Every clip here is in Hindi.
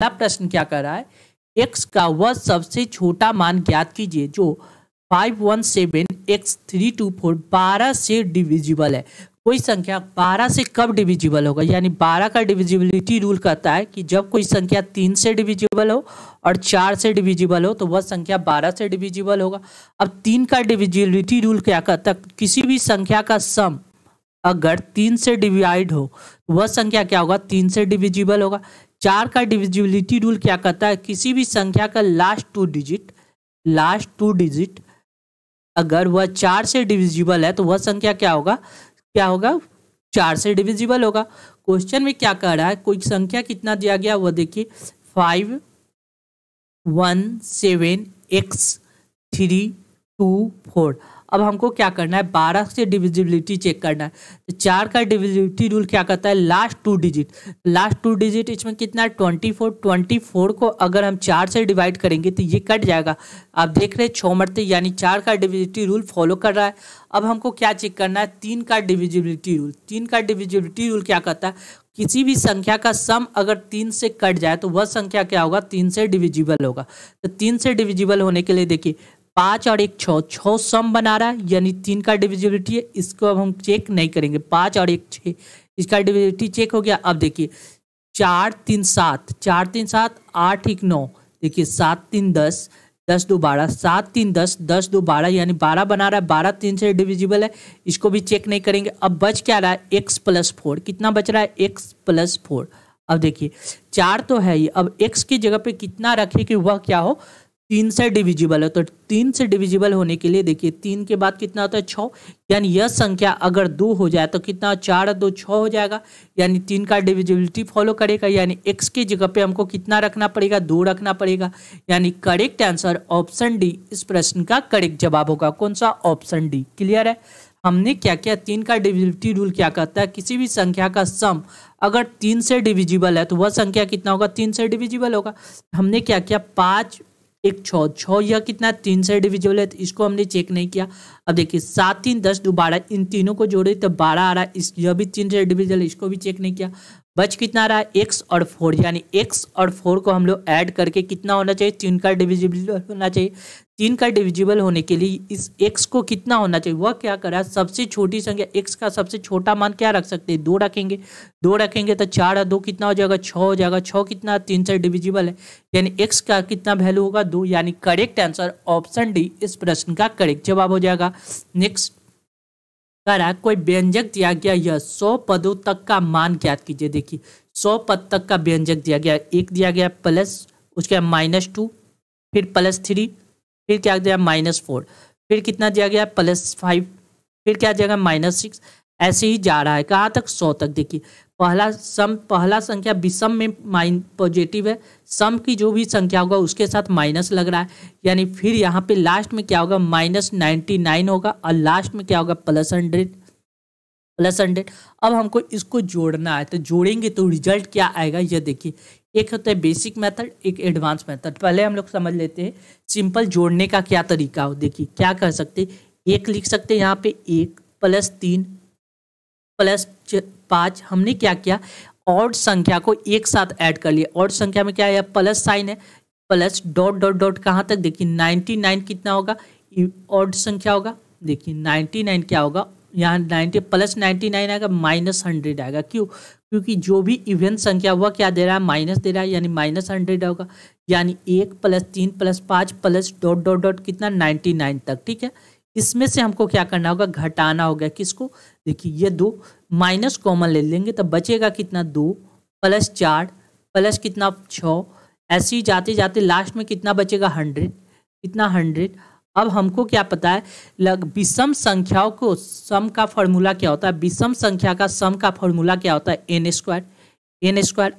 पहला प्रश्न क्या कर रहा है, x का वह सबसे छोटा मान ज्ञात कीजिए जो 517x324 12 से डिविजिबल है। कोई संख्या 12 से कब डिविजिबल होगा, यानी 12 का डिविजिबिलिटी रूल कहता है कि जब कोई संख्या 3 से डिविजिबल हो और 4 से डिविजिबल हो तो वह संख्या 12 से डिविजिबल होगा। अब 3 का डिविजिबिलिटी रूल क्या कहता है, किसी भी संख्या का सम अगर 3 से डिवाइड हो तो वह संख्या क्या होगा, 3 से डिविजिबल होगा। 4 का डिविजिबिलिटी रूल क्या कहता है, किसी भी संख्या का लास्ट टू डिजिट अगर वह 4 से डिविजिबल है तो वह संख्या क्या होगा 4 से डिविजिबल होगा। क्वेश्चन में क्या कह रहा है, कोई संख्या कितना दिया गया वह देखिए 517x324। अब हमको क्या करना है, 12 से डिविजिबिलिटी चेक करना है। तो 4 का डिविजिबिलिटी रूल क्या कहता है, लास्ट टू डिजिट इसमें कितना है 24 को अगर हम 4 से डिवाइड करेंगे तो ये कट जाएगा। आप देख रहे हैं 6 मरते, यानी 4 का डिविजिबिलिटी रूल फॉलो कर रहा है। अब हमको क्या चेक करना है, 3 का डिविजिबिलिटी रूल। 3 का डिविजिबिलिटी रूल क्या कहता है, किसी भी संख्या का सम अगर 3 से कट जाए तो वह संख्या क्या होगा, 3 से डिविजिबल होगा। तो 3 से डिविजिबल होने के लिए देखिए 5 और 1 6 सम बना रहा है, यानी 3 का डिविजिबिलिटी है, इसको अब हम चेक नहीं करेंगे। 5 और 1 6 इसका डिविजिबिलिटी चेक हो गया। अब देखिए 4 3 7 8 1 9 देखिए 7 3 10 10 2 12 7 3 10 10 2 12 यानी 12 बना रहा है, 12 3 से डिविजिबल है, इसको भी चेक नहीं करेंगे। अब बच क्या रहा है, x+4 कितना बच रहा है, x+4। अब देखिए 4 तो है ही, अब x की जगह पे कितना रखें कि वह क्या हो, 3 से डिविजिबल है। तो 3 से डिविजिबल होने के लिए देखिए 3 के बाद कितना होता है 6, यानी यह संख्या अगर 2 हो जाए तो कितना 4 और 2 6 हो जाएगा, यानी 3 का डिविजिबिलिटी फॉलो करेगा, यानी x की जगह पे हमको कितना रखना पड़ेगा, 2 रखना पड़ेगा। यानी करेक्ट आंसर ऑप्शन डी इस प्रश्न का करेक्ट जवाब होगा। कौन सा, ऑप्शन डी। क्लियर है हमने क्या किया, 3 का डिविजिबिलिटी रूल क्या कहता है, किसी भी संख्या का सम अगर 3 से डिविजिबल है तो वह संख्या कितना होगा, 3 से डिविजिबल होगा। हमने क्या किया, 5 1 6 यह कितना 3 से डिविजिबल है, इसको हमने चेक नहीं किया। अब देखिए 7 3 10 2 12 इन तीनों को जोड़े तो 12 आ रहा है, यह भी 3 से डिविजिबल है, इसको भी चेक नहीं किया। बच कितना रहा है, x और 4 यानी x और 4 को हम लोग ऐड करके कितना होना चाहिए, 3 का डिविजिबल होना चाहिए। 3 का डिविजिबल होने के लिए इस x को कितना होना चाहिए, वह क्या कर रहा है, सबसे छोटी संख्या x का सबसे छोटा मान क्या रख सकते हैं, 2 रखेंगे तो 4 और 2 कितना हो जाएगा, 6 हो जाएगा। 6 कितना 3 से डिविजिबल है, यानी x का कितना वैल्यू होगा, 2। यानी करेक्ट आंसर ऑप्शन डी इस प्रश्न का करेक्ट जवाब हो जाएगा। नेक्स्ट कह रहा है कोई व्यंजक दिया गया, यह 100 पदों तक का मान ज्ञात कीजिए। देखिए 100 पद तक का व्यंजक दिया गया, एक दिया गया प्लस, उसके -2, फिर +3, फिर क्या दिया -4, फिर कितना दिया गया +5, फिर क्या दिया गया -6, ऐसे ही जा रहा है कहाँ तक, 100 तक। देखिए पहला संख्या विषम में पॉजिटिव है, सम की जो भी संख्या होगा उसके साथ माइनस लग रहा है, यानी फिर यहाँ पे लास्ट में क्या होगा -99 होगा और लास्ट में क्या होगा +100। अब हमको इसको जोड़ना है, तो जोड़ेंगे तो रिजल्ट क्या आएगा ये देखिए। एक होता है बेसिक मेथड, एक एडवांस मेथड। पहले हम लोग समझ लेते हैं सिंपल जोड़ने का क्या तरीका हो। देखिए क्या कर सकते, 1 लिख सकते हैं यहाँ पे, 1 + 3 + 5। हमने क्या किया, ऑड संख्या को एक साथ ऐड कर लिया। ऑड संख्या में क्या है, प्लस साइन है, प्लस .. कहाँ तक, देखिए 99 कितना होगा, ऑड संख्या होगा। देखिए 99 क्या होगा, यहाँ 90 +99 आएगा, -100 आएगा। क्यों, क्योंकि जो भी इवन संख्या हुआ क्या दे रहा है, माइनस दे रहा है, यानी -100 होगा। यानी 1 + 3 + 5 + ... कितना 99 तक। ठीक है, इसमें से हमको क्या करना होगा, घटाना होगा। किसको, देखिए ये 2 माइनस कॉमन ले लेंगे तो बचेगा कितना 2 + 4 + कितना 6, ऐसे ही जाते जाते लास्ट में कितना बचेगा 100, कितना 100। अब हमको क्या पता है, विषम संख्याओं को सम का फॉर्मूला क्या होता है, विषम संख्या का सम का फॉर्मूला क्या होता है, n स्क्वायर।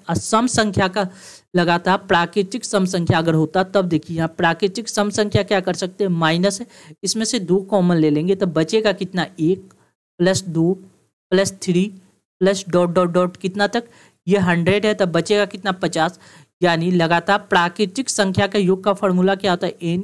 और सम संख्या का लगाता प्राकृतिक सम संख्या अगर होता तब देखिए यहाँ प्राकृतिक सम संख्या क्या कर सकते हैं, माइनस है, इसमें से 2 कॉमन ले लेंगे तो बचेगा कितना 1 + 2 + 3 + ... कितना तक, ये 100 है, तब बचेगा कितना 50। यानी लगातार प्राकृतिक संख्या का योग का फॉर्मूला क्या होता है, n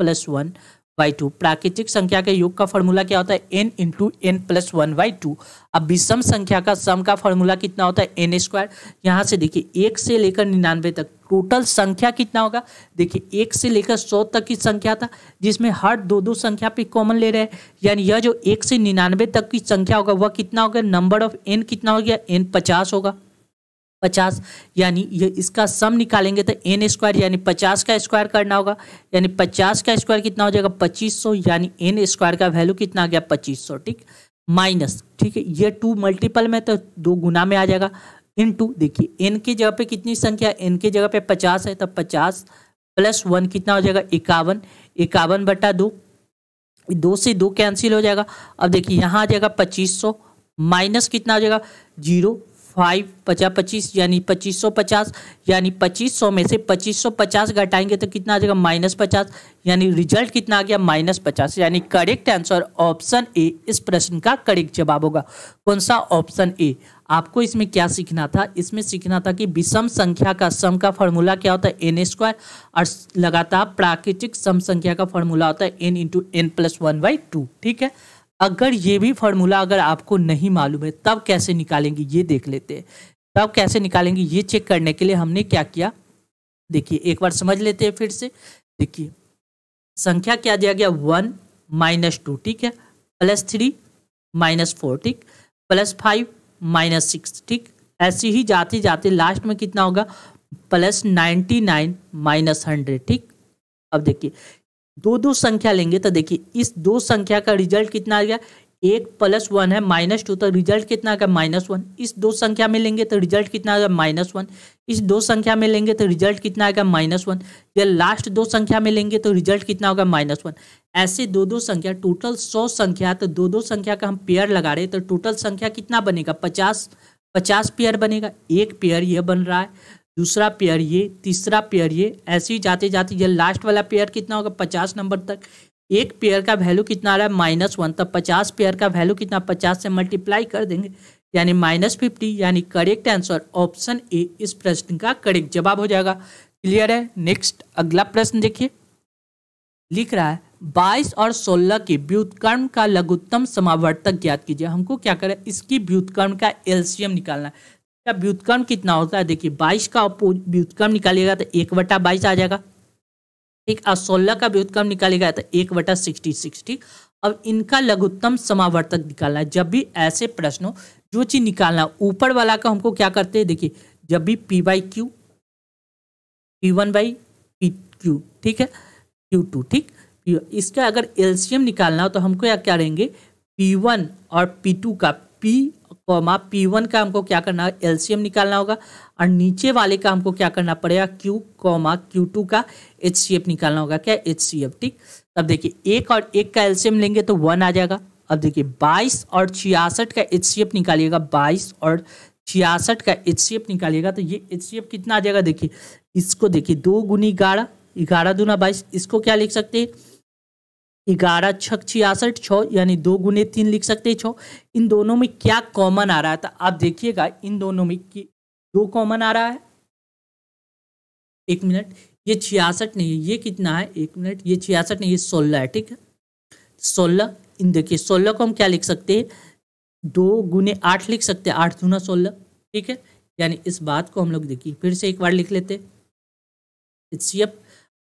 + 1 बाई टू। प्राकृतिक संख्या के योग का फॉर्मूला क्या होता है? N into n plus one by two. अब विषम संख्या का सम का फॉर्मूला कितना होता है? N square. यहाँ से देखिए 1 से लेकर 99 तक टोटल संख्या कितना होगा? देखिए 1 से लेकर 100 तक की संख्या था जिसमें हर दो संख्या पे कॉमन ले रहे हैं, यानी यह जो 1 से 99 तक की संख्या होगा वह कितना होगा? नंबर ऑफ एन कितना हो गया? एन 50 होगा। 50 यानी ये इसका सम निकालेंगे तो एन स्क्वायर यानी 50 का स्क्वायर करना होगा, यानी 50 का स्क्वायर कितना हो जाएगा? 2500। यानी एन स्क्वायर का वैल्यू कितना आ गया? 2500। ठीक माइनस, ठीक है ये 2 मल्टीपल में तो 2 गुना में आ जाएगा, इन टू देखिए एन की जगह पे कितनी संख्या? एन की जगह पे 50 है तो 50 प्लस 1 कितना हो जाएगा? 51 बटा 2 से 2 कैंसिल हो जाएगा। अब देखिए यहाँ आ जाएगा 2500 माइनस कितना हो जाएगा? 0 5 50 25 यानी 2550, यानी 2500 में से 2550 घटाएंगे तो कितना आ जाएगा? -50 यानी रिजल्ट कितना आ गया? -50। यानी करेक्ट आंसर ऑप्शन ए इस प्रश्न का करेक्ट जवाब होगा। कौन सा? Option A. आपको इसमें क्या सीखना था? इसमें सीखना था कि विषम संख्या का सम का फॉर्मूला क्या होता है? एन स्क्वायर, और लगातार प्राकृतिक सम संख्या का फॉर्मूला होता है n into n plus one by two. ठीक है, अगर ये भी फॉर्मूला अगर आपको नहीं मालूम है तब कैसे निकालेंगे ये देख लेते हैं। तब कैसे निकालेंगे ये चेक करने के लिए हमने क्या किया, देखिए एक बार समझ लेते हैं फिर से। देखिए संख्या क्या दिया गया? 1 माइनस 2, ठीक है, प्लस 3 माइनस 4, ठीक, प्लस 5 माइनस 6, ठीक, ऐसे ही जाते जाते लास्ट में कितना होगा? Plus 99 minus 100। ठीक, अब देखिए दो संख्या लेंगे तो देखिए इस 2 संख्या का रिजल्ट कितना आ गया? 1 प्लस 1 है -2 तो रिजल्ट कितना आ गया? -1। इस 2 संख्या में लेंगे तो रिजल्ट कितना आ गया? -1। इस 2 संख्या में लेंगे तो रिजल्ट कितना आएगा? -1। या लास्ट 2 संख्या में लेंगे तो रिजल्ट कितना होगा? -1। ऐसे 2 संख्या, टोटल 100 संख्या, तो 2 संख्या का हम पेयर लगा रहे तो टोटल संख्या कितना बनेगा? 50 पेयर बनेगा। एक पेयर यह बन रहा है, दूसरा पेयर ये, तीसरा पेयर ये, ऐसे ही जाते जाते ये लास्ट वाला पेयर कितना होगा? 50 नंबर तक। एक पेयर का वैल्यू कितना आ रहा है? -1। तब 50 पेयर का वैल्यू कितना? 50 से मल्टीप्लाई कर देंगे यानी -50। यानी करेक्ट आंसर ऑप्शन ए इस प्रश्न का करेक्ट जवाब हो जाएगा। क्लियर है? नेक्स्ट अगला प्रश्न देखिए, लिख रहा है 22 और 16 के व्युत्क्रम का लघुत्तम समावर्तक ज्ञात कीजिए। हमको क्या करें? इसकी व्युत्क्रम का एलसीएम निकालना है। व्युत्क्रम कितना होता है? देखिए 22 का व्युत्क्रम निकालिएगा तो 1/22 आ जाएगा, ठीक, और 16 का व्युत्क्रम निकालिएगा तो 1/66, ठीक। अब इनका लघुत्तम समावर्तक निकालना है। जब भी ऐसे प्रश्नों जो चीज निकालना, ऊपर वाला का हमको क्या करते हैं? देखिए जब भी p/q p1/pq, ठीक है, q2, ठीक, इसका अगर एलसीएम निकालना हो तो हमको क्या करेंगे? p1 और p2 का p1 का हमको क्या करना है? एलसीएम निकालना होगा, और नीचे वाले का हमको क्या करना पड़ेगा? q2 का HCF निकालना होगा। क्या? HCF, ठीक। अब देखिए 1 और 1 का एलसीएम लेंगे तो 1 आ जाएगा। अब देखिए 22 और 66 का HCF निकालिएगा, 22 और 66 का HCF निकालिएगा तो ये HCF कितना आ जाएगा? देखिए इसको देखिए 2 गुनी 11, 11 दूना 22, इसको क्या लिख सकते हैं? 11 6 66, 6 यानी 2 गुने 3 लिख सकते हैं, 6। इन दोनों में क्या कॉमन आ रहा है? तो आप देखिएगा इन दोनों में 2 कॉमन आ रहा है। एक मिनट, ये 66 नहीं है, ये कितना है? एक मिनट, ये 66 नहीं, ये 16 है, ठीक है, 16। इन देखिए 16 को हम क्या लिख सकते हैं? 2 गुने 8 लिख सकते हैं, 8 दूना 16, ठीक है। यानी इस बात को हम लोग देखिए फिर से एक बार लिख लेते।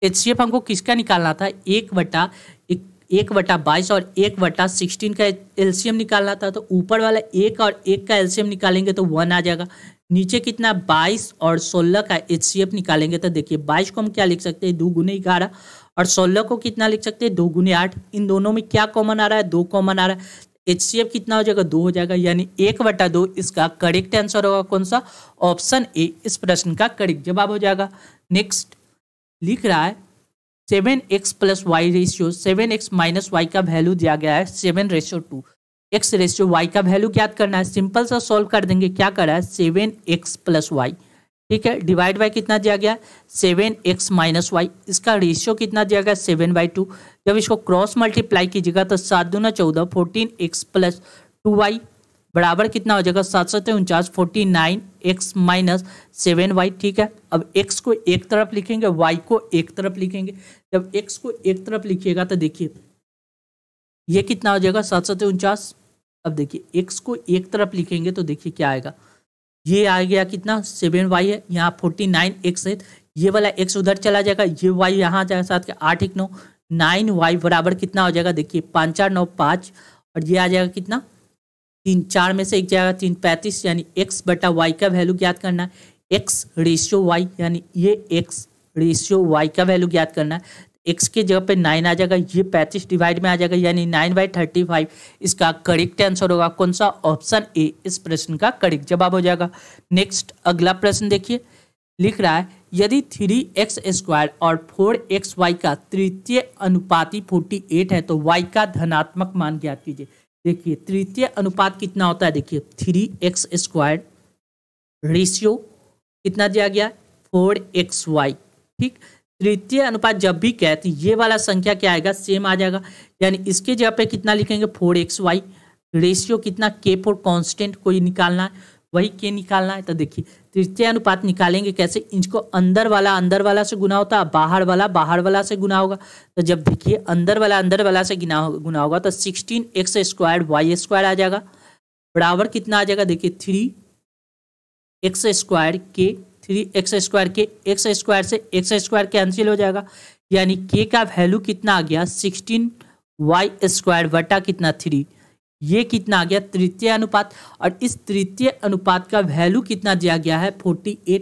HCF हमको किसका निकालना था? 1/22 और 1/16 का LCM निकालना था। तो ऊपर वाला 1 और 1 का LCM निकालेंगे तो 1 आ जाएगा, नीचे कितना? 22 और 16 का HCF निकालेंगे तो देखिए 22 को हम क्या लिख सकते हैं? 2 गुने 11, और 16 को कितना लिख सकते हैं? 2 गुने 8। इन दोनों में क्या कॉमन आ रहा है? 2 कॉमन आ रहा है। HCF कितना हो जाएगा? 2 हो जाएगा, यानी 1/2 इसका करेक्ट आंसर होगा। कौन सा? ऑप्शन ए इस प्रश्न का करेक्ट जवाब हो जाएगा। नेक्स्ट लिख रहा है 7x + y ratio, 7x - y का वैल्यू दिया गया है 7:2, x/y का वैल्यू ज्ञात करना है। सिंपल सा सॉल्व कर देंगे। क्या कर रहा है? 7x + y, ठीक है, डिवाइड बाय कितना दिया गया है? 7x - y। इसका रेशियो कितना दिया गया है? 7/2। जब इसको क्रॉस मल्टीप्लाई कीजिएगा तो 7 दूना 14, 14x + 2y बराबर कितना हो जाएगा 749 49x माइनस 7y। ठीक है, अब x को एक तरफ लिखेंगे, y को एक तरफ लिखेंगे। जब x को एक तरफ लिखिएगा तो देखिए ये कितना हो जाएगा 749। अब देखिए x को एक तरफ लिखेंगे तो देखिए क्या आएगा, ये आ गया कितना 7y है, यहाँ 49x है, ये वाला x उधर चला जाएगा, ये y यहाँ जाएगा, साथ के 8 1 9 9y बराबर कितना हो जाएगा देखिए 5 4 9 5, और ये आ जाएगा कितना 3 4 में से एक जाएगा 3 35, यानी x बटा y का वैल्यू ज्ञात करना है। x रेशियो y यानी ये x रेशियो y का वैल्यू ज्ञात करना है। x के जगह पे 9 आ जाएगा, ये 35 डिवाइड में आ जाएगा, यानी 9/35 इसका करेक्ट आंसर होगा। कौन सा? ऑप्शन ए इस प्रश्न का करेक्ट जवाब हो जाएगा। नेक्स्ट अगला प्रश्न देखिए, लिख रहा है यदि 3x² और 4xy का तृतीय अनुपाती 48 है तो y का धनात्मक मान ज्ञात कीजिए। देखिए तृतीय अनुपात कितना होता है, देखिए 3x² रेशियो कितना दिया गया 4xy। ठीक, तृतीय अनुपात जब भी कहे तो ये वाला संख्या क्या आएगा सेम आ जाएगा, यानी इसके जगह पे कितना लिखेंगे 4xy रेशियो कितना k4 कांस्टेंट कोई निकालना है, वही k निकालना है। तो देखिए तृतीय अनुपात निकालेंगे कैसे, इसको अंदर वाला से गुना होता है, बाहर वाला से गुना होगा। तो जब देखिए अंदर वाला से गुना होगा तो 16x² y² आ जाएगा बराबर कितना आ जाएगा देखिए 3x² के x स्क्वायर से कैंसिल हो जाएगा, यानी के का वैल्यू कितना आ गया 16y² बटा कितना 3, ये कितना आ गया तृतीय अनुपात। और इस तृतीय अनुपात का वैल्यू कितना दिया गया है 48,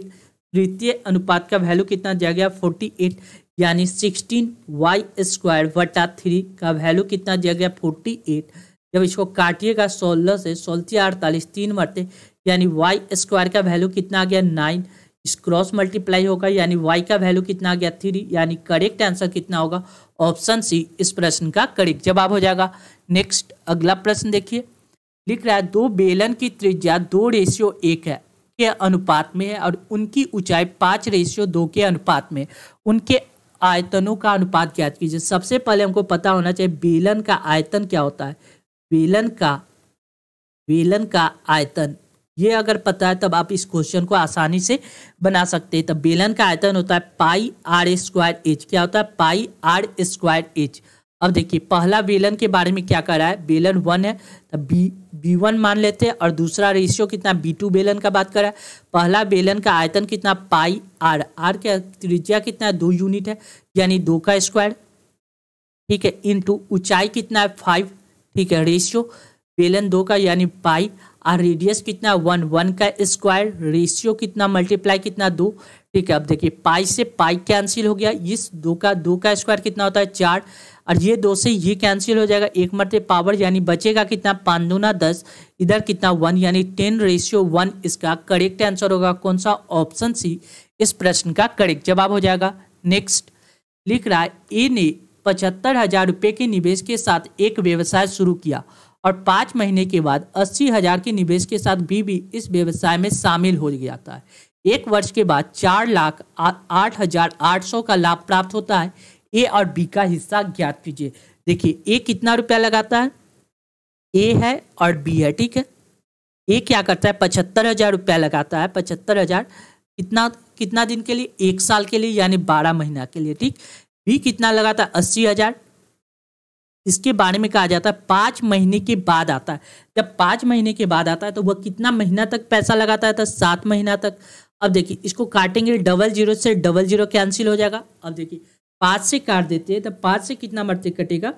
तृतीय अनुपात का वैल्यू कितना दिया गया 48, यानी 16y² बटा 3 का वैल्यू कितना दिया गया 48। जब इसको काटिएगा 16 से 16 48 3 मरते, यानी y² का वैल्यू कितना आ गया 9, इस क्रॉस मल्टीप्लाई होगा यानी y का वैल्यू कितना आ गया 3, यानी करेक्ट आंसर कितना होगा ऑप्शन सी इस प्रश्न का करेक्ट जवाब हो जाएगा। नेक्स्ट अगला प्रश्न देखिए, लिख रहा है दो बेलन की त्रिज्या 2:1 है के अनुपात में है और उनकी ऊंचाई 5:2 के अनुपात में, उनके आयतनों का अनुपात ज्ञात कीजिए। सबसे पहले हमको पता होना चाहिए बेलन का आयतन क्या होता है, बेलन का आयतन ये अगर पता है तब आप इस क्वेश्चन को आसानी से बना सकते हैं। तब बेलन का आयतन होता है πr²h, क्या होता है πr²h। अब देखिए पहला बेलन के बारे में क्या कर रहा है, बेलन 1 है तब b1 मान लेते हैं, और दूसरा रेशियो कितना b2 बेलन का बात कर रहा है। पहला बेलन का आयतन कितना πr का त्रिज्या कितना 2 यूनिट है यानी 2², ठीक है, इंटू ऊंचाई कितना है 5, ठीक है, रेशियो बेलन 2 का यानी पाई, और रेडियस कितना 1 1² रेशियो कितना मल्टीप्लाई कितना 2, ठीक है। अब देखिए पाई से पाई कैंसिल हो गया, इस 2 का स्क्वायर कितना होता है 4, और ये 2 से ये कैंसिल हो जाएगा 1 मरते पावर, यानी बचेगा कितना 5 दूना 10, इधर कितना 1 यानी 10:1 इसका करेक्ट आंसर होगा। कौन सा? ऑप्शन सी इस प्रश्न का करेक्ट जवाब हो जाएगा। नेक्स्ट लिख रहा है ए ने 75,000 रुपये के निवेश के साथ एक व्यवसाय शुरू किया और 5 महीने के बाद 80,000 के निवेश के साथ भी इस व्यवसाय में शामिल हो जाता है। 1 वर्ष के बाद 4,08,800 का लाभ प्राप्त होता है। ए और बी का हिस्सा ज्ञात कीजिए। देखिए ए कितना रुपया लगाता है, ए है और बी है, ठीक है। ए क्या करता है 75,000 रुपया लगाता है, 75,000 कितना दिन के लिए, 1 साल के लिए यानी 12 महीना के लिए, ठीक। बी कितना लगाता है 80,000, इसके बारे में कहा जाता है 5 महीने के बाद आता है। जब 5 महीने के बाद आता है तो वह कितना महीना तक पैसा लगाता है, तो 7 महीना तक। अब देखिए इसको काटेंगे 00 से 00 कैंसिल हो जाएगा। अब देखिए 5 से काट देते हैं तो 5 से कितना मरते कटेगा,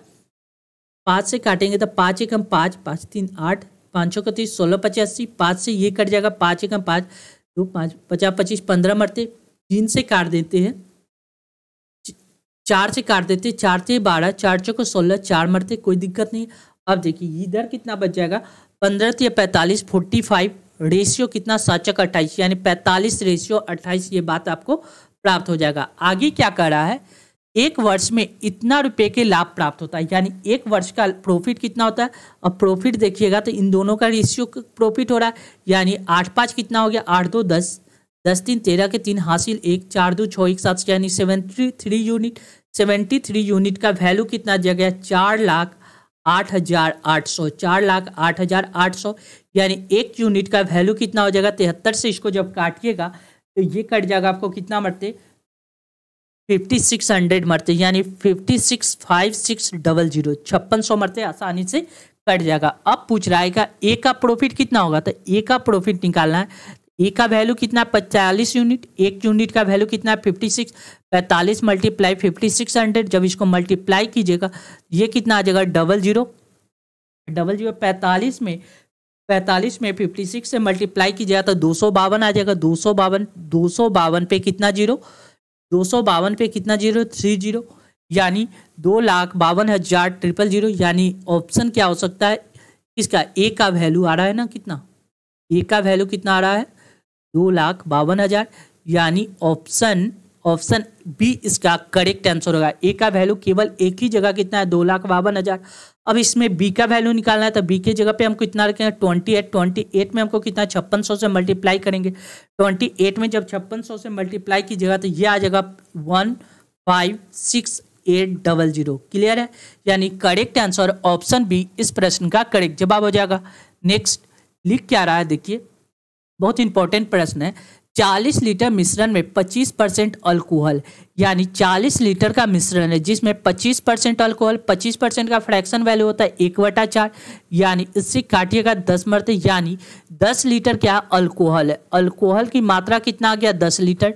5 से काटेंगे तो 5 1 5 5 3 8 5 3 16 85, 5 से ये कट जाएगा 5 1 5 2 5 50 25 15 मरते। 3 से काट देते हैं, 4 से काट देते, 4 3 12 4 4 16 4 मरते, कोई दिक्कत नहीं। अब देखिए इधर कितना बच जाएगा 15 3 45 45 रेशियो कितना 7 4 28 यानी 45:28 ये बात आपको प्राप्त हो जाएगा। आगे क्या कर रहा है, 1 वर्ष में इतना रुपए के लाभ प्राप्त होता है, यानी 1 वर्ष का प्रॉफिट कितना होता है। अब प्रॉफिट देखिएगा तो इन दोनों का रेशियो प्रॉफिट हो रहा है, यानी 8 5 कितना हो गया 8 2 10 10 3 13 के 3 हासिल 1 4 2 6 1 7 यानी 73 यूनिट का वैल्यू कितना दिया गया 4,08,800 4,08,800 यानी एक यूनिट का वैल्यू कितना हो जाएगा 73 से इसको जब काटिएगा तो ये कट जाएगा, आपको कितना मरते 5600 मरते, यानी 565600 5600 मरते, आसानी से कट जाएगा। अब पूछ रहा है का ए का प्रॉफिट कितना होगा, तो ए का प्रॉफिट निकालना है। ए का वैल्यू कितना 45 यूनिट, एक यूनिट का वैल्यू कितना 56, 45 मल्टीप्लाई 5600, जब इसको मल्टीप्लाई कीजिएगा ये कितना आ जाएगा 00 45 में 56 से मल्टीप्लाई कीजिएगा तो 252 आ जाएगा। 252 पे कितना जीरो, 252 पे कितना जीरो 30, यानी 2,52,000,000, यानी ऑप्शन क्या हो सकता है इसका, ए का वैल्यू आ रहा है ना कितना, ए का वैल्यू कितना आ रहा है 2,52,000, यानी ऑप्शन बी इसका करेक्ट आंसर होगा। ए का वैल्यू केवल एक ही जगह कितना है 2,52,000। अब इसमें बी का वैल्यू निकालना है तो बी के जगह पे हम कितना रखेंगे 28, 28 में हमको कितना 5600 से मल्टीप्लाई करेंगे, 28 में जब 5600 से मल्टीप्लाई कीजिएगा तो ये आ जाएगा 156,800। क्लियर है, यानी करेक्ट आंसर ऑप्शन बी इस प्रश्न का करेक्ट जवाब हो जाएगा। नेक्स्ट लिख क्या रहा है देखिए, बहुत इंपॉर्टेंट प्रश्न है। 40 लीटर मिश्रण में 25% अल्कोहल, यानी 40 लीटर का मिश्रण है जिसमें 25% अल्कोहल, 25% का फ्रैक्शन वैल्यू होता है 1/4, यानी इससे काटिएगा 10 मरते, यानी 10 लीटर क्या अल्कोहल है। अल्कोहल की मात्रा कितना आ गया 10 लीटर,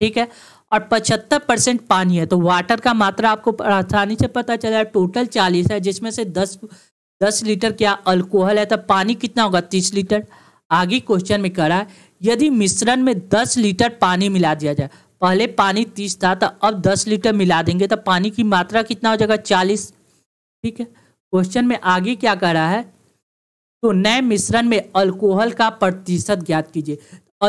ठीक है, और 75% पानी है, तो वाटर का मात्रा आपको आसानी से पता चला। टोटल 40 है जिसमें से 10 लीटर क्या अल्कोहल है, तो पानी कितना होगा 30 लीटर। आगे क्वेश्चन में करा है यदि मिश्रण में 10 लीटर पानी मिला दिया जाए, पहले पानी 30 था तो अब 10 लीटर मिला देंगे तो पानी की मात्रा कितना हो जाएगा 40, ठीक है। क्वेश्चन में आगे क्या कह रहा है, तो नए मिश्रण में अल्कोहल का प्रतिशत ज्ञात कीजिए।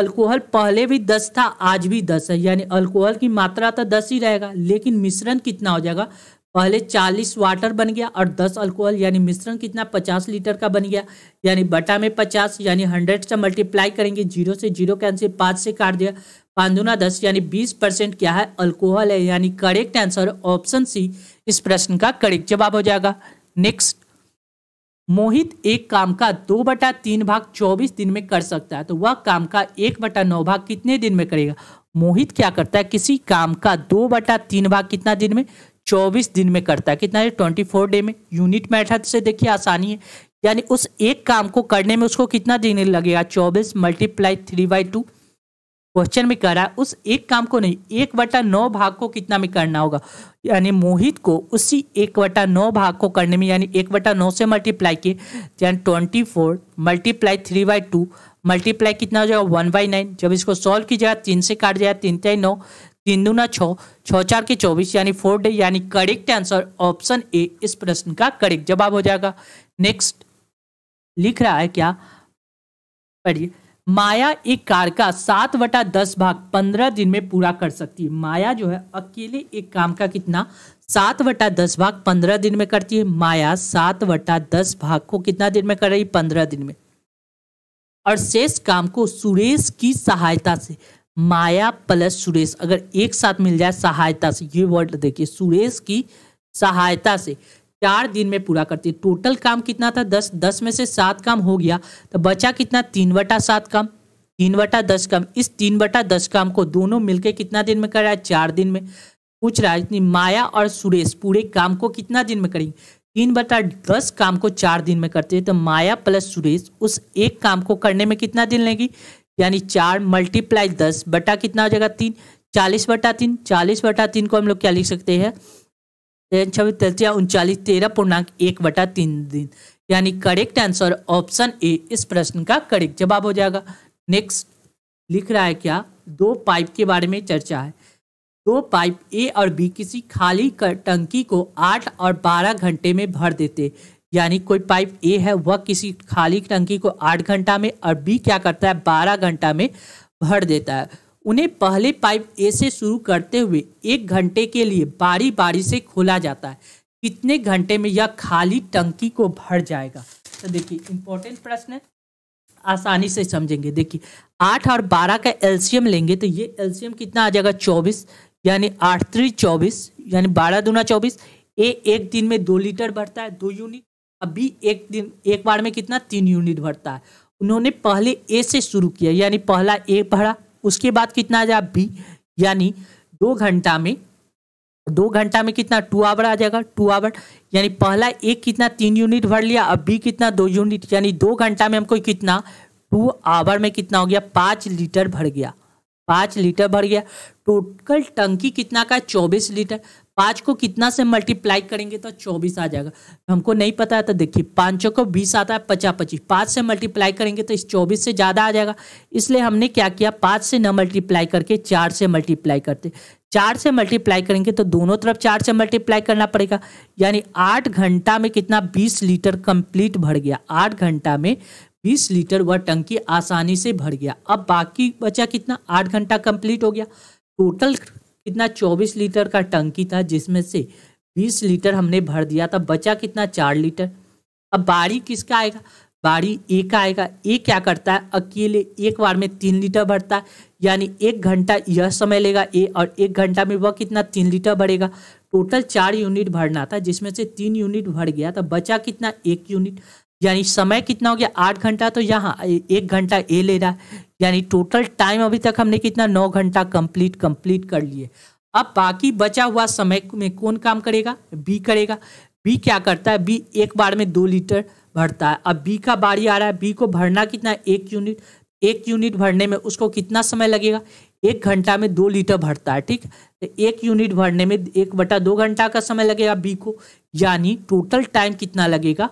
अल्कोहल पहले भी 10 था, आज भी 10 है, यानी अल्कोहल की मात्रा तो 10 ही रहेगा, लेकिन मिश्रण कितना हो जाएगा, पहले 40 वाटर बन गया और 10 अल्कोहल, यानी मिश्रण कितना 50 लीटर का बन गया, यानी बटा में 50, यानी 100 से मल्टीप्लाई करेंगे, 0 से 0 कैंसिल 5 से काट दिया, 5×10 यानी 20% क्या है अल्कोहल है, यानी करेक्ट आंसर ऑप्शन सी इस प्रश्न का करेक्ट जवाब हो जाएगा। नेक्स्ट, मोहित एक काम का 2/3 भाग 24 दिन में कर सकता है, तो वह काम का 1/9 भाग कितने दिन में करेगा। मोहित क्या करता है, किसी काम का 2/3 भाग कितना दिन में 24 दिन में करता है, कितना है 24 डे में। यूनिट मेथड से देखिए आसानी है, यानी उस एक काम को करने में उसको कितना दिन लगेगा 24 मल्टीप्लाई 3/2। क्वेश्चन में कह रहा है उस एक काम को नहीं 1/9 भाग को कितना में करना होगा, यानी मोहित को उसी 1/9 भाग को करने में, यानी 1/9 से मल्टीप्लाई किए, यानी 24 मल्टीप्लाई 3/2 मल्टीप्लाई कितना हो जाएगा 1/9। जब इसको सॉल्व की जाए 3 से काट जाए 3×9 3×9 = 6, 6×4 = 24 यानी 4 डे, यानी करेक्ट आंसर ऑप्शन ए इस प्रश्न का करेक्ट जवाब हो जाएगा। नेक्स्ट लिख रहा है क्या, पढ़िए, माया एक कार का 7/10 भाग 15 दिन में पूरा कर सकती है। माया जो है अकेले एक काम का कितना 7/10 भाग 15 दिन में करती है। माया 7/10 भाग को कितना दिन में कर रही 15 दिन में, और शेष काम को सुरेश की सहायता से, माया प्लस सुरेश अगर एक साथ मिल जाए सहायता से, ये वर्ड देखिए सुरेश की सहायता से 4 दिन में पूरा करती है। टोटल काम कितना था 10, 10 में से 7 काम हो गया तो बचा कितना 3/7 काम, 3/10 काम। इस 3/10 काम को दोनों मिलके कितना दिन में कर रहा है 4 दिन में। पूछ रहा है माया और सुरेश पूरे काम को कितना दिन में करेंगे, 3/10 काम को 4 दिन में करते हैं, तो माया प्लस सुरेश उस एक काम को करने में कितना दिन लेगी, यानी 4 मल्टीप्लाई 10 बटा कितना हो जाएगा 3, 40/3। 40/3 को हम लोग क्या लिख सकते हैं 39 13.1/3 दिन, यानी करेक्ट आंसर ऑप्शन ए इस प्रश्न का करेक्ट जवाब हो जाएगा। नेक्स्ट लिख रहा है क्या, 2 पाइप के बारे में चर्चा है। 2 पाइप ए और बी किसी खाली टंकी को 8 और 12 घंटे में भर देते, यानी कोई पाइप ए है वह किसी खाली टंकी को 8 घंटा में और बी क्या करता है 12 घंटा में भर देता है। उन्हें पहले पाइप ए से शुरू करते हुए 1 घंटे के लिए बारी बारी से खोला जाता है, कितने घंटे में यह खाली टंकी को भर जाएगा। तो देखिए इंपॉर्टेंट प्रश्न है, आसानी से समझेंगे। देखिए 8 और 12 का एलसीएम लेंगे तो ये एलसीएम कितना आ जाएगा 24, यानी 8×3 24 यानी 12×24। ए एक दिन में 2 लीटर भरता है 2 यूनिट, अभी एक दिन एक बार में कितना 3 यूनिट भरता है। उन्होंने पहले ए से शुरू किया यानी पहला ए पढ़ा, उसके बाद कितना आ जाएगा बी, यानी 2 घंटा में कितना 2 आवर आ जाएगा 2 आवर। यानी पहला ए कितना 3 यूनिट भर लिया, अब बी कितना 2 यूनिट, यानी 2 घंटा में हमको कितना 2 आवर में कितना हो गया 5 लीटर भर गया, 5 लीटर भर गया। टोटल टंकी कितना का 24 लीटर, 5 को कितना से मल्टीप्लाई करेंगे तो 24 आ जाएगा। हमको नहीं पता है तो देखिए 5 को 20 आता है 50, 5 से मल्टीप्लाई करेंगे तो इस 24 से ज़्यादा आ जाएगा, इसलिए हमने क्या किया 5 से न मल्टीप्लाई करके 4 से मल्टीप्लाई करते, 4 से मल्टीप्लाई करेंगे तो दोनों तरफ 4 से मल्टीप्लाई करना पड़ेगा। यानी 8 घंटा में कितना 20 लीटर कंप्लीट भर गया, 8 घंटा में 20 लीटर वह टंकी आसानी से भर गया। अब बाकी बचा कितना, 8 घंटा कंप्लीट हो गया। टोटल कितना 24 लीटर का टंकी था जिसमें से 20 लीटर हमने भर दिया था, बचा कितना 4 लीटर। अब बारी किसका आएगा, बारी ए का आएगा। ए क्या करता है अकेले एक बार में 3 लीटर भरता है, यानी 1 घंटा यह समय लेगा ए, और 1 घंटा में वह कितना 3 लीटर भरेगा। टोटल 4 यूनिट भरना था जिसमें से 3 यूनिट भर गया था, बचा कितना 1 यूनिट। यानी समय कितना हो गया 8 घंटा, तो यहाँ 1 घंटा ए ले रहा है, यानी टोटल टाइम अभी तक हमने कितना 9 घंटा कंप्लीट कर लिए। अब बाकी बचा हुआ समय में कौन काम करेगा, बी करेगा। बी क्या करता है, बी एक बार में 2 लीटर भरता है। अब बी का बारी आ रहा है, बी को भरना कितना 1 यूनिट, 1 यूनिट भरने में उसको कितना समय लगेगा 1 घंटा में 2 लीटर भरता है, ठीक। 1 यूनिट भरने में 1/2 घंटा का समय लगेगा बी को, यानी टोटल टाइम कितना लगेगा।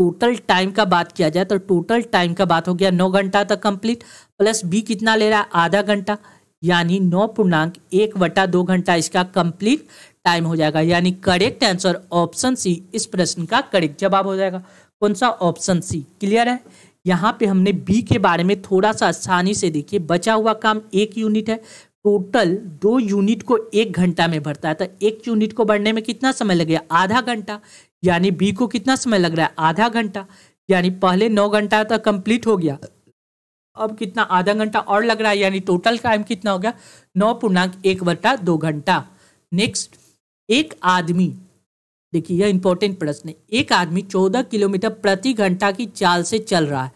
टोटल टाइम का बात किया जाए तो टोटल टाइम का बात हो गया 9 घंटा तक कंप्लीट, प्लस बी कितना ले रहा है आधा घंटा, यानी 9.1/2 घंटा इसका कंप्लीट टाइम हो जाएगा। यानी करेक्ट आंसर ऑप्शन सी, इस प्रश्न का करेक्ट जवाब हो जाएगा। कौन सा, ऑप्शन सी। क्लियर है, यहाँ पे हमने बी के बारे में थोड़ा सा आसानी से देखिए। बचा हुआ काम 1 यूनिट है, टोटल 2 यूनिट को 1 घंटा में भरता है, तो 1 यूनिट को भरने में कितना समय लगेगा आधा घंटा, यानी बी को कितना समय लग रहा है आधा घंटा। यानी पहले 9 घंटा तक कंप्लीट हो गया, अब कितना आधा घंटा और लग रहा है, यानी टोटल टाइम कितना हो गया 9.1/2 घंटा। नेक्स्ट, एक आदमी, देखिए यह इंपॉर्टेंट प्रश्न है, एक आदमी 14 किलोमीटर प्रति घंटा की चाल से चल रहा है,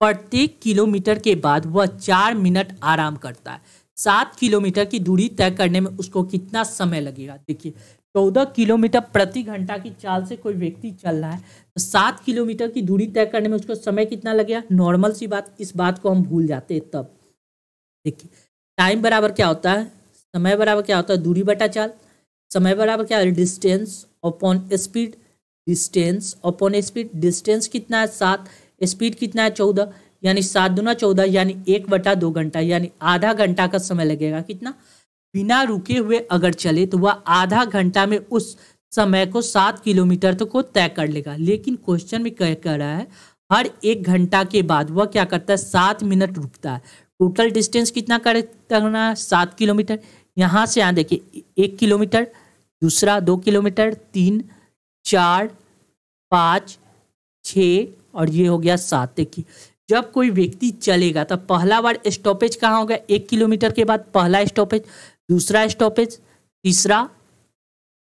प्रत्येक किलोमीटर के बाद वह 4 मिनट आराम करता है, 7 किलोमीटर की दूरी तय करने में उसको कितना समय लगेगा। देखिए 14 किलोमीटर प्रति घंटा की चाल से कोई व्यक्ति चल रहा है, तो 7 किलोमीटर की दूरी तय करने में उसको समय कितना लगेगा। नॉर्मल सी बात, इस बात को हम भूल जाते हैं। तब देखिए टाइम बराबर क्या होता है, समय बराबर क्या होता है दूरी बटा चाल, समय बराबर क्या है distance upon speed, distance upon speed. Distance कितना है 7, स्पीड कितना है 14, यानी 7×2=14, यानी 1/2 घंटा, यानी आधा घंटा का समय लगेगा। कितना, बिना रुके हुए अगर चले तो वह आधा घंटा में उस समय को 7 किलोमीटर तक को तय कर लेगा। लेकिन क्वेश्चन में क्या कह रहा है, हर 1 घंटा के बाद वह क्या करता है 7 मिनट रुकता है। टोटल डिस्टेंस कितना करना है 7 किलोमीटर, यहाँ से यहाँ देखिए 1 किलोमीटर, दूसरा 2 किलोमीटर, 3, 4, 5, 6 और ये हो गया 7। देखिए जब कोई व्यक्ति चलेगा तो पहला बार स्टॉपेज कहाँ होगा 1 किलोमीटर के बाद, पहला स्टॉपेज, दूसरा स्टॉपेज, तीसरा,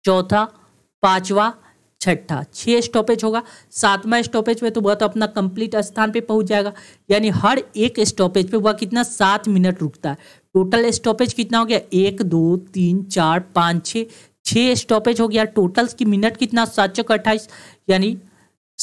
चौथा, पांचवा, छठा, 6 स्टॉपेज होगा। 7वां स्टॉपेज में तो वह तो अपना कंप्लीट स्थान पे पहुंच जाएगा, यानी हर एक स्टॉपेज पे वह कितना 7 मिनट रुकता है। टोटल स्टॉपेज कितना हो गया 1, 2, 3, 4, 5, 6 स्टॉपेज हो गया। टोटल की मिनट कितना 728, यानी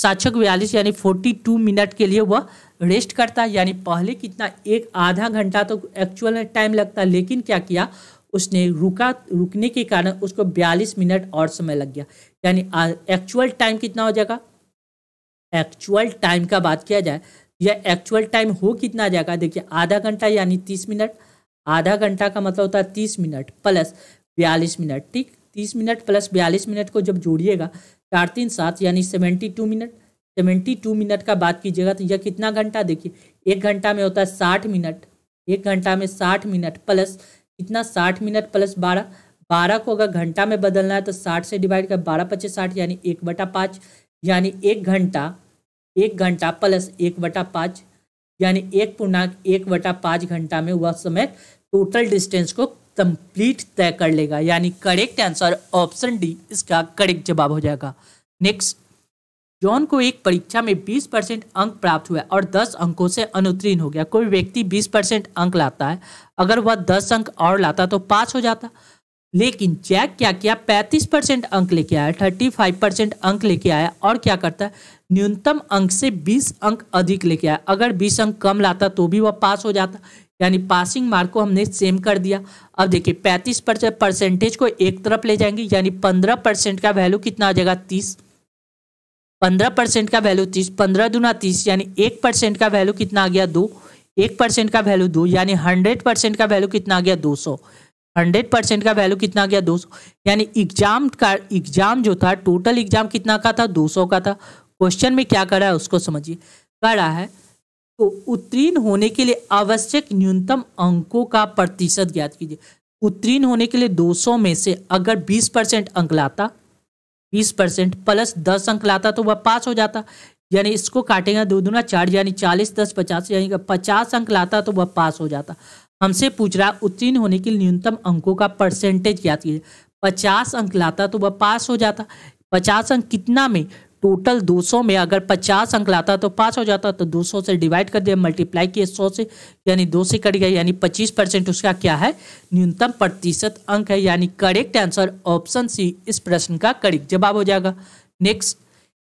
742, यानी 42 मिनट के लिए वह रेस्ट करता है। यानी पहले कितना एक आधा घंटा तो एक्चुअल टाइम लगता है, लेकिन क्या किया उसने रुकने के कारण उसको 42 मिनट और समय लग गया। यानी एक्चुअल टाइम कितना हो जाएगा, एक्चुअल टाइम का बात किया जाए, यह एक्चुअल टाइम हो कितना जाएगा, देखिए आधा घंटा यानी 30 मिनट, आधा घंटा का मतलब होता है 30 मिनट प्लस 42 मिनट, ठीक। 30 मिनट प्लस 42 मिनट को जब जोड़िएगा 4, 3, 7 यानी 72 मिनट, 72 मिनट का बात कीजिएगा तो यह कितना घंटा, देखिए 1 घंटा में होता है 60 मिनट, 1 घंटा में 60 मिनट प्लस कितना 60 मिनट प्लस 12, 12 को अगर घंटा में बदलना है तो 60 से डिवाइड कर 12×5=60 यानी 1/5, यानी 1 घंटा प्लस 1/5 यानी 1.1/5 घंटा में वह समय टोटल डिस्टेंस को कंप्लीट तय कर लेगा। यानी करेक्ट आंसर ऑप्शन डी, इसका करेक्ट जवाब हो जाएगा। नेक्स्ट, जॉन को एक परीक्षा में 20% अंक प्राप्त हुआ और 10 अंकों से अनुत्तीर्ण हो गया। कोई व्यक्ति 20% अंक लाता है, अगर वह 10 अंक और लाता तो पास हो जाता, लेकिन जैक क्या किया, 35% अंक लेके आया, 35% अंक लेके आया और क्या करता है, न्यूनतम अंक से 20 अंक अधिक लेके आया। अगर 20 अंक कम लाता तो भी वह पास हो जाता, यानी पासिंग मार्क को हमने सेम कर दिया। अब देखिए 35% को एक तरफ ले जाएंगे, यानी 15% का वैल्यू कितना आ जाएगा, 30। 15% का वैल्यू 30, 15 दूना 30, यानी 1% का वैल्यू कितना आ गया, 2। 1% का वैल्यू 2, यानी 100% का वैल्यू कितना आ गया, 200। 100% का वैल्यू कितना आ गया, 200। यानी एग्जाम जो था, टोटल एग्जाम कितना का था, 200 का था। क्वेश्चन में क्या कर रहा है उसको समझिए, कह रहा है तो उत्तीर्ण होने के लिए आवश्यक न्यूनतम अंकों का प्रतिशत ज्ञात कीजिए। उत्तीर्ण होने के लिए 200 में से अगर 20% अंक लाता, 20% प्लस 10 अंक लाता तो वह पास हो जाता, यानी इसको काटेगा 2 दूना 4, यानी 40 10 50, यानी 50 अंक लाता तो वह पास हो जाता। हमसे पूछ रहा उत्तीर्ण होने के न्यूनतम अंकों का परसेंटेज ज्ञात कीजिए। 50 अंक लाता तो वह पास हो जाता। 50 अंक कितना में, टोटल 200 में अगर 50 अंक लाता तो पास हो जाता। तो 200 से डिवाइड कर दिया, मल्टीप्लाई किए 100 से, यानी 2 से कट गया, यानी 25% उसका क्या है, न्यूनतम प्रतिशत अंक है। यानी करेक्ट आंसर ऑप्शन सी इस प्रश्न का करेक्ट जवाब हो जाएगा। नेक्स्ट,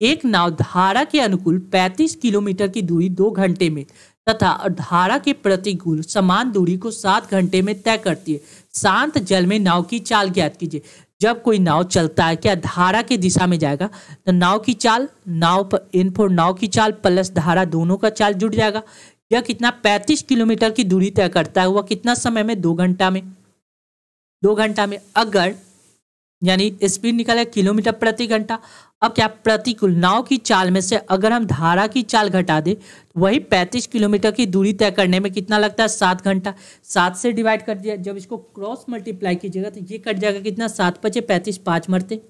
एक नाव धारा के अनुकूल 35 किलोमीटर की दूरी 2 घंटे में तथा धारा के प्रतिकूल समान दूरी को 7 घंटे में तय करती है। शांत जल में नाव की चाल ज्ञात कीजिए। जब कोई नाव चलता है क्या धारा के दिशा में जाएगा, तो नाव की चाल, नाव पर N4 नाव की चाल प्लस धारा दोनों का चाल जुड़ जाएगा। यह कितना 35 किलोमीटर की दूरी तय करता है, वह कितना समय में, 2 घंटा में। 2 घंटा में अगर यानी स्पीड निकाला किलोमीटर प्रति घंटा। अब क्या प्रतिकूल नाव की चाल में से अगर हम धारा की चाल घटा दे तो वही 35 किलोमीटर की दूरी तय करने में कितना लगता है, 7 घंटा। 7 से डिवाइड कर दिया, जब इसको क्रॉस मल्टीप्लाई कीजिएगा तो ये कट जाएगा कितना, 7 5 35, 5 मरते।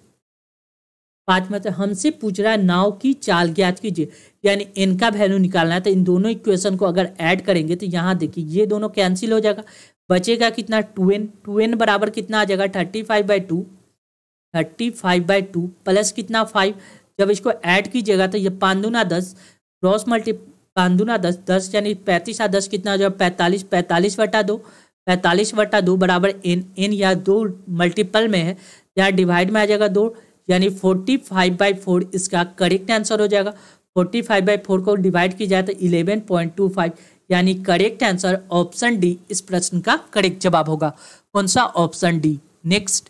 हमसे पूछ रहा है नाव की चाल ज्ञात कीजिए, यानी n का वैल्यू निकालना है। तो इन दोनों इक्वेशन को अगर ऐड करेंगे तो यहाँ देखिए ये दोनों कैंसिल हो जाएगा, बचेगा कितना 2n बराबर कितना आ जाएगा, 35/2 प्लस कितना 5। जब इसको ऐड कीजिएगा तो ये 5 दूना 10 क्रॉस मल्टी 5 दूना 10 10, यानी 35 और 10 कितना हो जाएगा, 45। 45/2 बराबर n या 2 मल्टीपल में है, यहाँ डिवाइड में आ जाएगा 2, यानी 45/4 इसका करेक्ट आंसर हो जाएगा। 45/4 को डिवाइड की जाए तो 11.25, यानी करेक्ट आंसर ऑप्शन डी इस प्रश्न का करेक्ट जवाब होगा। कौन सा, ऑप्शन डी। नेक्स्ट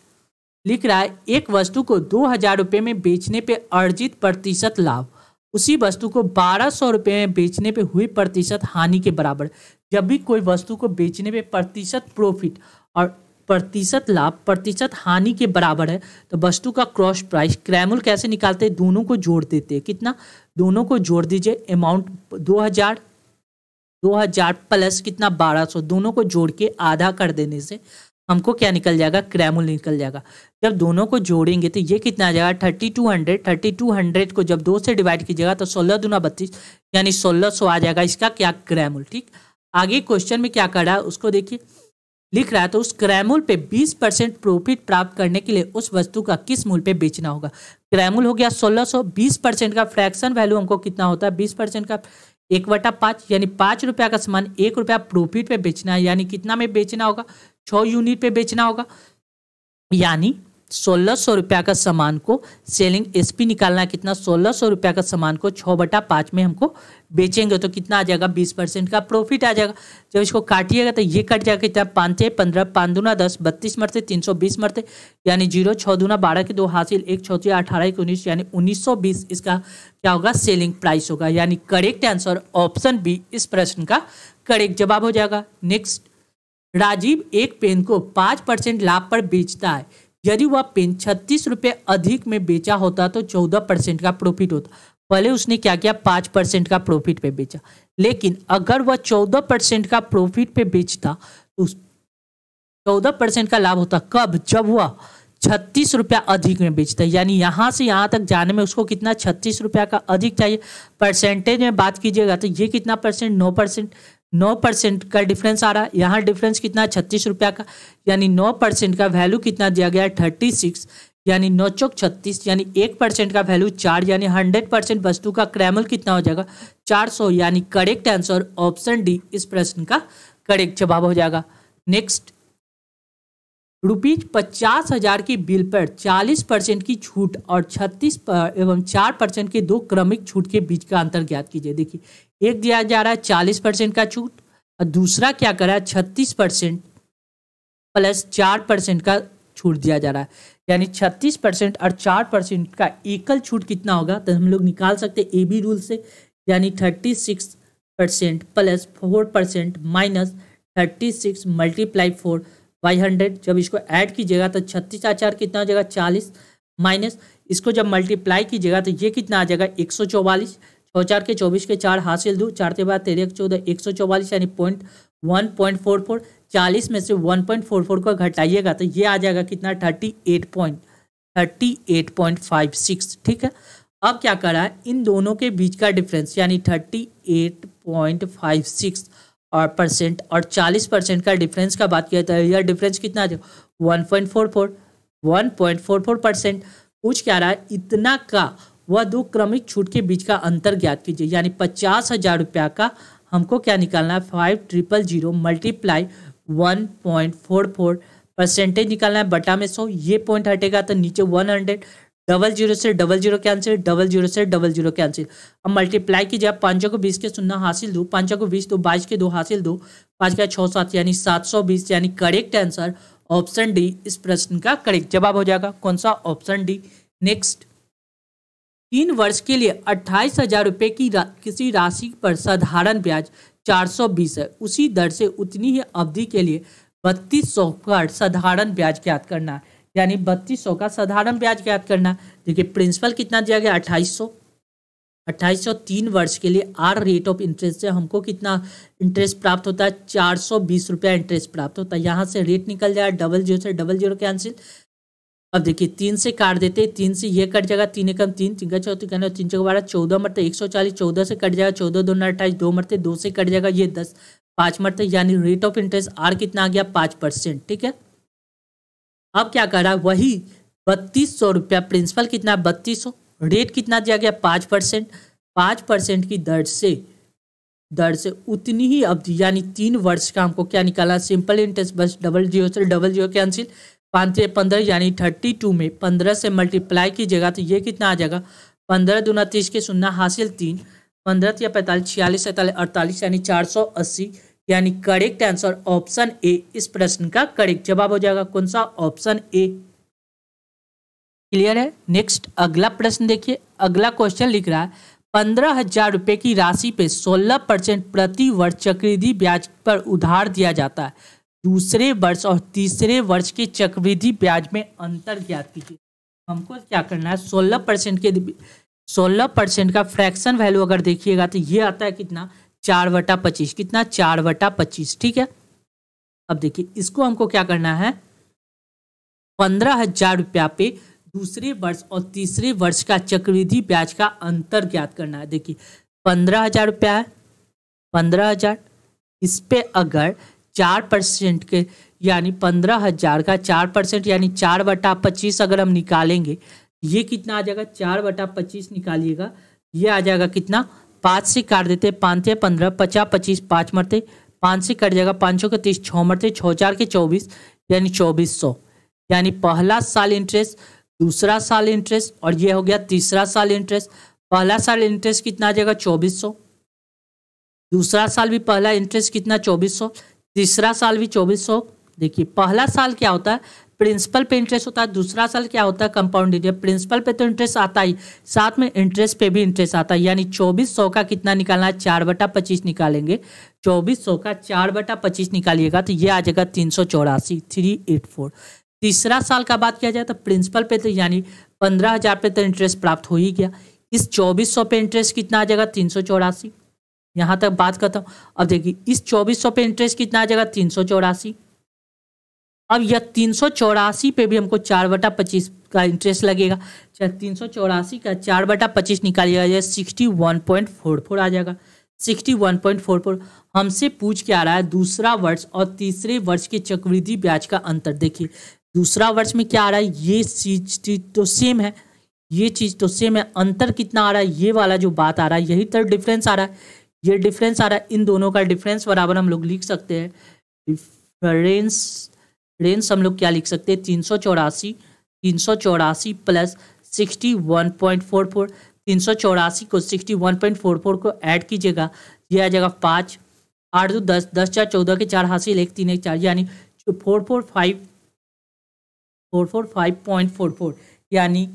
लिख रहा है एक वस्तु को 2000 रुपये में बेचने पे अर्जित प्रतिशत लाभ उसी वस्तु को 1200 रुपये में बेचने पे हुई प्रतिशत हानि के बराबर। जब भी कोई वस्तु को बेचने पे प्रतिशत प्रॉफिट और प्रतिशत लाभ प्रतिशत हानि के बराबर है तो वस्तु का क्रॉस प्राइस क्रैमूल कैसे निकालते हैं, दोनों को जोड़ देते हैं। कितना, दोनों को जोड़ दीजिए, अमाउंट 2000 प्लस कितना 1200, दोनों को जोड़ के आधा कर देने से हमको क्या निकल जाएगा, क्रैमूल निकल जाएगा। जब दोनों को जोड़ेंगे तो ये कितना आ जाएगा, 3200। 3200 को जब 2 से डिवाइड कीजिएगा तो 16 दूना 32, यानी 1600 आ जाएगा इसका क्या, क्रैमूल। ठीक, आगे क्वेश्चन में क्या कर रहा है उसको देखिए, लिख रहा है तो उस क्रैमूल पे 20% प्रॉफिट प्राप्त करने के लिए उस वस्तु का किस मूल्य पे बेचना होगा। क्रैमूल हो गया 1600, 20% का फ्रैक्शन वैल्यू हमको कितना होता है, 20% का 1/5, यानी 5 रुपया का सामान 1 रुपया प्रॉफिट पे बेचना है, यानी कितना में बेचना होगा, 6 यूनिट पे बेचना होगा। यानी 1600 रुपया का सामान को सेलिंग एसपी निकालना कितना, 1600 रुपया का सामान को 6/5 में हमको बेचेंगे तो कितना आ जाएगा, 20% का प्रॉफिट आ जाएगा। जब इसको काटिएगा तो ये कट जाएगा कितना, 5 से 15, 5 दूना 10, 32 मरते 320 मरते, यानी 0, 6 दूना 12 के 2 हासिल 1 चौथी 18, 1 19, यानी 1920 इसका क्या होगा, सेलिंग प्राइस होगा। यानी करेक्ट आंसर ऑप्शन बी इस प्रश्न का करेक्ट जवाब हो जाएगा। नेक्स्ट, राजीव एक पेन को 5% लाभ पर बेचता है, यदि वह पेन 36 रुपये अधिक में बेचा होता तो 14% का प्रॉफिट होता। पहले उसने क्या किया, 5% का प्रॉफिट पे बेचा, लेकिन अगर वह 14% का प्रॉफिट पे बेचता तो 14% का लाभ होता। कब, जब वह 36 रुपया अधिक में बेचता, यानी यहाँ से यहाँ तक जाने में उसको कितना 36 रुपया का अधिक चाहिए। परसेंटेज में बात कीजिएगा तो ये कितना परसेंट, 9% का डिफरेंस आ रहा है। यहाँ डिफरेंस कितना, 36 रुपया का, यानी 9% का वैल्यू कितना दिया गया है, 36, यानी 9×36 यानी 1% का वैल्यू 4 यानी 100% वस्तु का क्रैमल कितना हो जाएगा 400 यानी करेक्ट आंसर ऑप्शन डी इस प्रश्न का करेक्ट जवाब हो जाएगा। नेक्स्ट, ₹50,000 की बिल पर 40% की छूट और 36 एवं 4% के दो क्रमिक छूट के बीच का अंतर ज्ञात कीजिए। देखिए एक दिया जा रहा है 40% का छूट और दूसरा क्या कर रहा है 36% प्लस 4% का छूट दिया जा रहा है, यानी 36% और 4% का एकल छूट कितना होगा तो हम लोग निकाल सकते हैं ए बी रूल से, यानी 36% प्लस 4% माइनस 36 मल्टीप्लाई 4 बाई 100। जब इसको ऐड कीजिएगा तो 36 आचार कितना हो जाएगा 40 माइनस इसको जब मल्टीप्लाई कीजिएगा तो ये कितना आ जाएगा 144। 4 के 24 के 4 हासिल 2 4 के बाद 13 14 144 यानी 0.1 0.44। 40 में से 1.44 को घटाइएगा तो ये आ जाएगा कितना 38.56। ठीक है, अब क्या कर रहा है इन दोनों के बीच का डिफरेंस यानी 38.56 और परसेंट और 40% का डिफरेंस का बात किया जाता है। यह डिफरेंस कितना आ जाएगा 1.44%। कुछ क्या रहा है इतना का वह दो क्रमिक छूट के बीच का अंतर ज्ञात कीजिए, यानी 50,000 रुपया का हमको क्या निकालना है 5000 मल्टीप्लाई 1.44% निकालना है बटा में 100। ये पॉइंट हटेगा तो नीचे 100 00 से 00 कैंसिल 00 से 00 कैंसिल। अब मल्टीप्लाई कीजिए 5 को 20 के 0 हासिल 2 5 को 20 तो 22 के 2 हासिल 2 5 का 6 7 यानी 720 यानी करेक्ट आंसर ऑप्शन डी इस प्रश्न का करेक्ट जवाब हो जाएगा। कौन सा? Option D. नेक्स्ट, 3 वर्ष के लिए 28,000 रुपये की किसी राशि पर साधारण ब्याज 420 है, उसी दर से उतनी ही अवधि के लिए 3200 का साधारण ब्याज ज्ञात करना है, यानी 3200 का साधारण ब्याज ज्ञात करना है। देखिए प्रिंसिपल कितना दिया गया 2800 3 वर्ष के लिए आर रेट ऑफ इंटरेस्ट से हमको कितना इंटरेस्ट प्राप्त होता है 420 रुपया इंटरेस्ट प्राप्त होता है। यहाँ से रेट निकल जाए 00 से 00 कैंसिल। अब देखिए 3 से काट देते 3 से ये कट जाएगा 3 एकम 3 3 का 4 3 का 12 14 मरते 140 14 से कट जाएगा 14 दूना 28 2 मरते 2 से कट जाएगा ये 10 5 मरते यानी रेट ऑफ इंटरेस्ट आर कितना आ गया 5%। ठीक है, अब क्या कर रहा है वही 3200 रुपया प्रिंसिपल कितना 3200 रेट कितना दिया गया 5% की दर से उतनी ही अवधि यानी 3 वर्ष का हमको क्या निकाला सिंपल इंटरेस्ट बस 00 से 00 कैंसिल 5 से 15 यानी 32 में 15 से मल्टीप्लाई कीजिएगा तो ये कितना आ जाएगा 15 दूना 30 के 0 हासिल 3 15 या 45 46 47 48 यानी 480 यानी करेक्ट आंसर ऑप्शन ए इस प्रश्न का करेक्ट जवाब हो जाएगा। कौन सा? Option A. क्लियर है। नेक्स्ट, अगला प्रश्न देखिए। अगला क्वेश्चन लिख रहा है 15,000 रुपये की राशि पे 16% प्रति वर्ष चक्रवृद्धि ब्याज पर उधार दिया जाता है, दूसरे वर्ष और तीसरे वर्ष के चक्रवृद्धि ब्याज में अंतर ज्ञात कीजिए। हमको क्या करना है 16% के 16% का फ्रैक्शन वैल्यू अगर देखिएगा तो ये आता है कितना 4/25 कितना 4/25। ठीक है, अब देखिए इसको हमको क्या करना है 15,000 रुपया पे दूसरे वर्ष और तीसरे वर्ष का चक्रवृद्धि ब्याज का अंतर ज्ञात करना है। देखिए 15,000 रुपया है 15,000 इस पे अगर 4% के यानी 15,000 का 4% यानी 4/25 अगर हम निकालेंगे ये कितना आ जाएगा 4/25 निकालिएगा ये आ जाएगा कितना 5 से काट देते 5 से 15 50 25 5 मरते 5 से कट जाएगा 5 को 30 6 मरते 6 4 के 24 यानी 2400 यानी पहला साल इंटरेस्ट दूसरा साल इंटरेस्ट और ये हो गया तीसरा साल इंटरेस्ट। पहला साल इंटरेस्ट कितना आ जाएगा 2400 दूसरा साल भी पहला इंटरेस्ट कितना 2400 तीसरा साल भी 2400। देखिए पहला साल क्या होता है प्रिंसिपल पे इंटरेस्ट होता है, दूसरा साल क्या होता है कंपाउंड इंटरेस्ट। प्रिंसिपल पे तो इंटरेस्ट आता ही साथ में इंटरेस्ट पे भी इंटरेस्ट आता है यानी 2400 का कितना निकालना है 4/25 निकालेंगे 2400 का 4/25 निकालिएगा तो ये आ जाएगा 384 384। तीसरा साल का बात किया जाए तो प्रिंसिपल पे तो यानी 15,000 पे तो इंटरेस्ट प्राप्त हो ही गया, इस 2400 पे इंटरेस्ट कितना आ जाएगा 384। यहाँ तक बात करता हूँ। अब देखिए इस 2400 पे इंटरेस्ट कितना आ जाएगा 384। अब यह 384 पे भी हमको 4/25 का इंटरेस्ट लगेगा 384 का 4/25 निकालिएगा यह 61.44 आ जाएगा 61.44। हमसे पूछ के आ रहा है दूसरा वर्ष और तीसरे वर्ष के चक्रवृद्धि ब्याज का अंतर। देखिए दूसरा वर्ष में क्या आ रहा है, ये चीज तो सेम है, ये चीज तो सेम है, अंतर कितना आ रहा है, ये वाला जो बात आ रहा है यही तो डिफरेंस आ रहा है, ये डिफरेंस आ रहा है। इन दोनों का डिफरेंस बराबर हम लोग लिख सकते हैं, डिफरेंस रेंज हम लोग क्या लिख सकते हैं 384 प्लस 61.44। 384 को 61.44 को ऐड कीजिएगा, यह आ जाएगा 5, 8, 2, 10, 10, 4, 14 के 4 हासिल 1, 3, 1, 4 यानी 445.44 यानी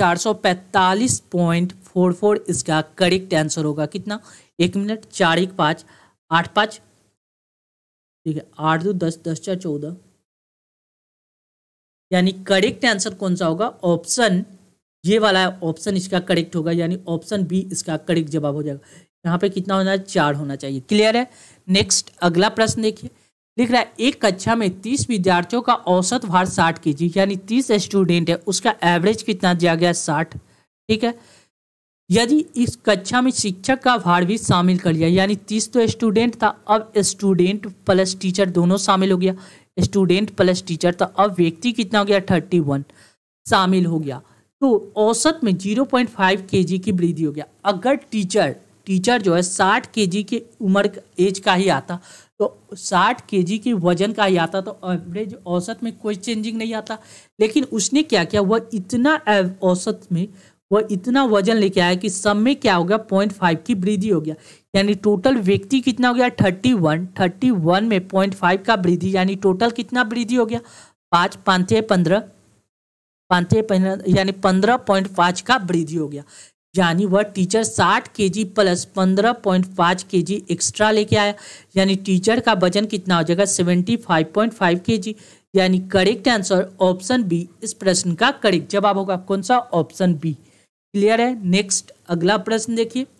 445.44 इसका करेक्ट आंसर होगा। कितना, 1 मिनट, 4, 1, 5, 8, 5 ठीक है, 8, 2, 10, 10, 4, 14 यानी करेक्ट आंसर कौन सा होगा, ऑप्शन ये वाला है, ऑप्शन इसका करेक्ट होगा यानी ऑप्शन बी इसका करेक्ट जवाब हो जाएगा। यहाँ पे कितना होना है, 4 होना चाहिए। क्लियर है। नेक्स्ट अगला प्रश्न देखिए, लिख रहा है एक कक्षा में 30 विद्यार्थियों का औसत भार 60 kg यानी 30 स्टूडेंट है, उसका एवरेज कितना दिया गया है 60। ठीक है, यदि इस कक्षा में शिक्षक का भार भी शामिल कर लिया यानी 30 तो स्टूडेंट था, अब स्टूडेंट प्लस टीचर दोनों शामिल हो गया, स्टूडेंट प्लस टीचर था, अब व्यक्ति कितना हो गया 31 शामिल हो गया, तो औसत में 0.5 kg की वृद्धि हो गया। अगर टीचर जो है 60 kg के उम्र एज का ही आता तो 60 kg के वजन का ही आता तो एवरेज औसत में कोई चेंजिंग नहीं आता, लेकिन उसने क्या किया, वह इतना औसत में वह इतना वजन लेके आया कि सब में क्या हो गया 0.5 की वृद्धि हो गया यानी टोटल व्यक्ति कितना हो गया 31 में 0.5 का वृद्धि यानी टोटल कितना वृद्धि हो गया 5, 5, 15 यानी 15.5 का वृद्धि हो गया। यानी वह teacher 60 kg plus 15.5 kg extra लेके आया यानी टीचर का वजन कितना हो जाएगा 75.5 kg यानी करेक्ट आंसर ऑप्शन बी इस प्रश्न का करेक्ट जवाब होगा। कौन सा, ऑप्शन बी। क्लियर है। नेक्स्ट अगला प्रश्न देखिए।